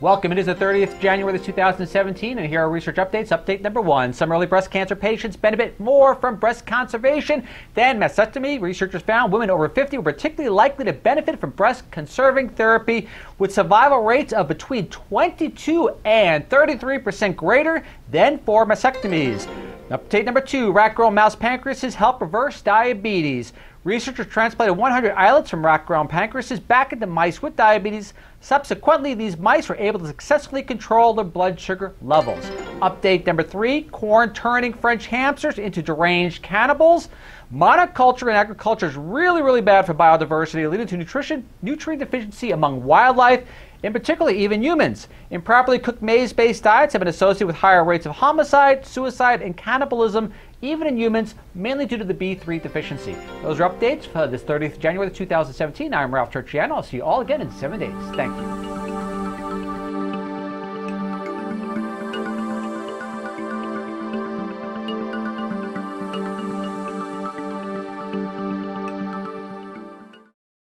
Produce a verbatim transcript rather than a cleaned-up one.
Welcome. It is the thirtieth of January two thousand seventeen, and here are research updates. Update number one. Some early breast cancer patients benefit more from breast conservation than mastectomy. Researchers found women over fifty were particularly likely to benefit from breast-conserving therapy, with survival rates of between twenty-two and thirty-three percent greater than for mastectomies. Update number two. Rat grown mouse pancreases help reverse diabetes. Researchers transplanted one hundred islets from rat grown pancreases back into mice with diabetes. Subsequently, these mice were able to successfully control their blood sugar levels. Update number three. Corn turning French hamsters into deranged cannibals. Monoculture in agriculture is really, really bad for biodiversity, leading to nutrition, nutrient deficiency among wildlife, in particular, even humans. Improperly cooked maize-based diets have been associated with higher rates of homicide, suicide, and cannibalism, even in humans, mainly due to the B three deficiency. Those are updates for this thirtieth of January two thousand seventeen. I'm Ralph Turchiano. I'll see you all again in seven days. Thank you.